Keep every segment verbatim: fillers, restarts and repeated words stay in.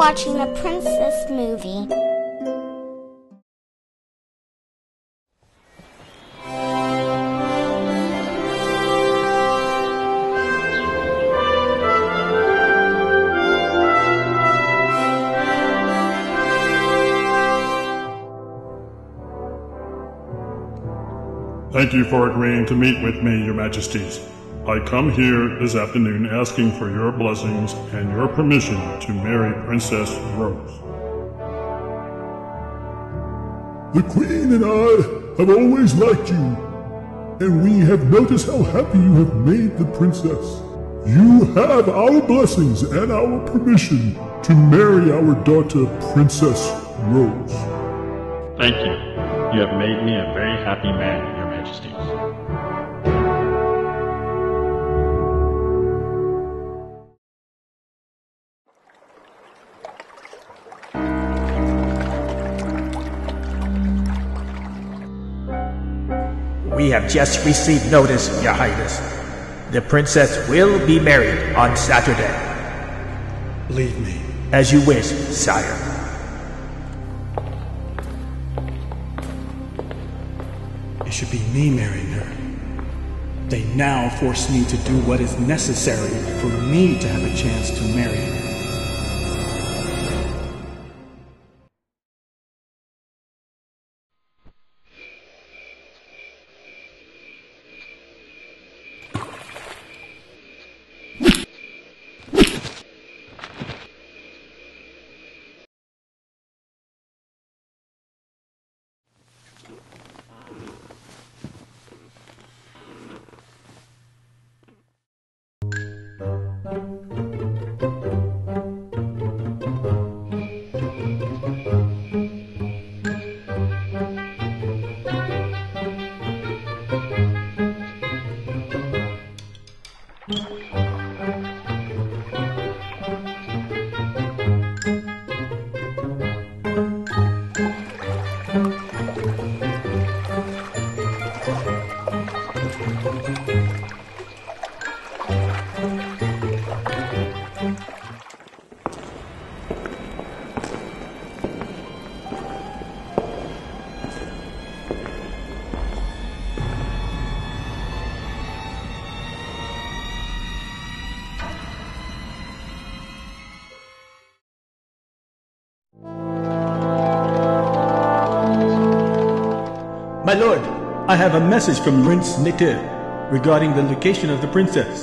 watching a princess movie. Thank you for agreeing to meet with me, Your Majesties. I come here this afternoon asking for your blessings and your permission to marry Princess Rose. The Queen and I have always liked you, and we have noticed how happy you have made the Princess. You have our blessings and our permission to marry our daughter, Princess Rose. Thank you. You have made me a very happy man, Your Majesties. We have just received notice, Your Highness. The princess will be married on Saturday. Leave me. As you wish, sire. It should be me marrying her. They now force me to do what is necessary for me to have a chance to marry her. My lord, I have a message from Prince Nitir regarding the location of the princess.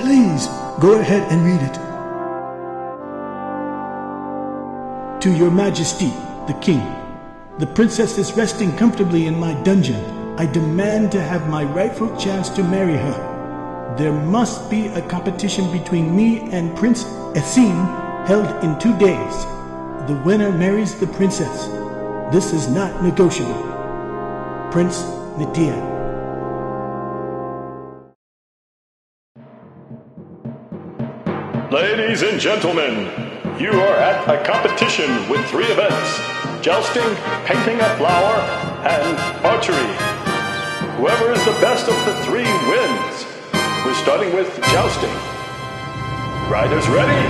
Please go ahead and read it. To Your Majesty, the King, the princess is resting comfortably in my dungeon. I demand to have my rightful chance to marry her. There must be a competition between me and Prince Essin held in two days. The winner marries the princess. This is not negotiable. Prince Medea. Ladies and gentlemen, you are at a competition with three events: jousting, painting a flower, and archery. Whoever is the best of the three wins. We're starting with jousting. Riders ready?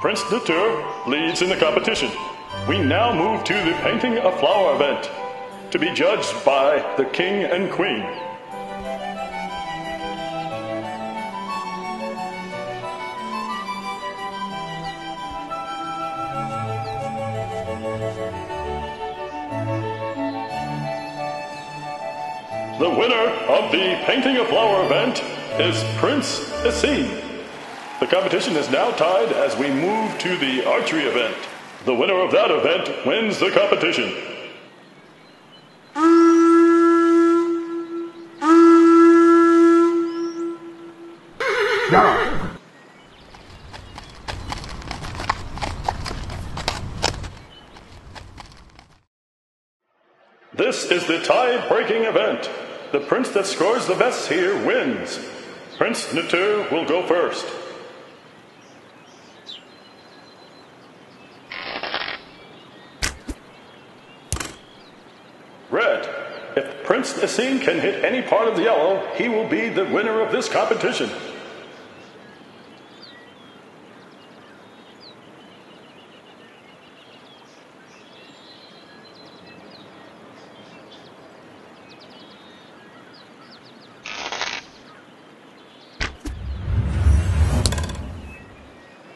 Prince de Tour leads in the competition. We now move to the painting a flower event, to be judged by the King and Queen. The winner of the painting a flower event is Prince Essin. The competition is now tied as we move to the archery event. The winner of that event wins the competition. Now. This is the tie-breaking event. The prince that scores the best here wins. Prince Nitir will go first. Red. If Prince Essin can hit any part of the yellow, he will be the winner of this competition.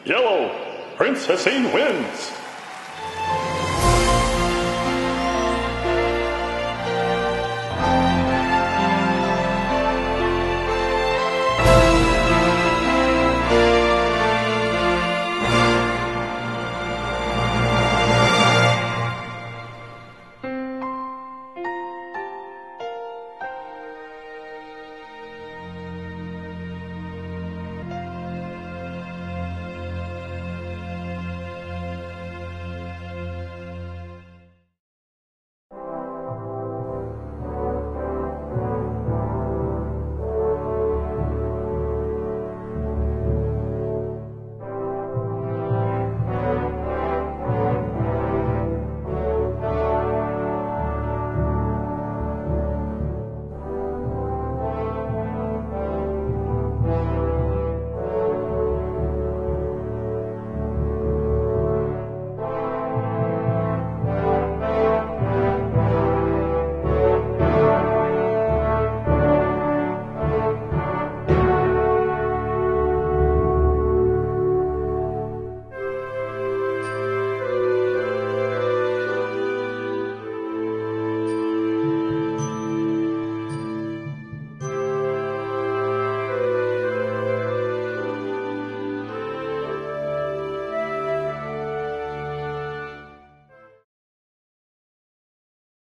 Yellow, Prince Haseen wins.